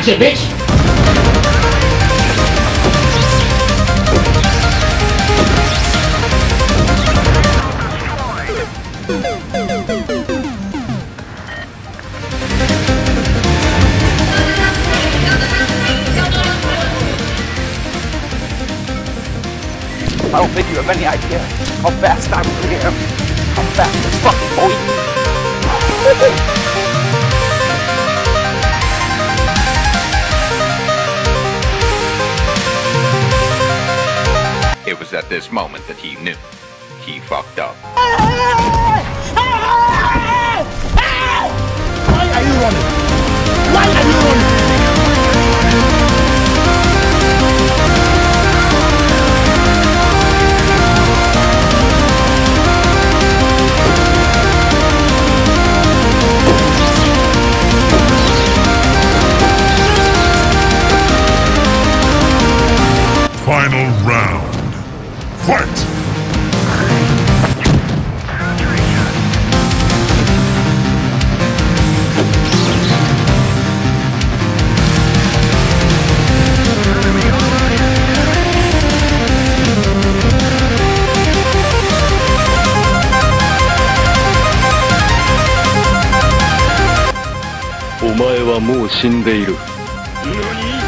gotcha, bitch! I don't think you have any idea how fast I'm here. I'm fast as fuck, boy. It was at this moment that he knew. He fucked up. Why are you running? Why are you running? Final round. Fight! Omae wa mou shindeiru.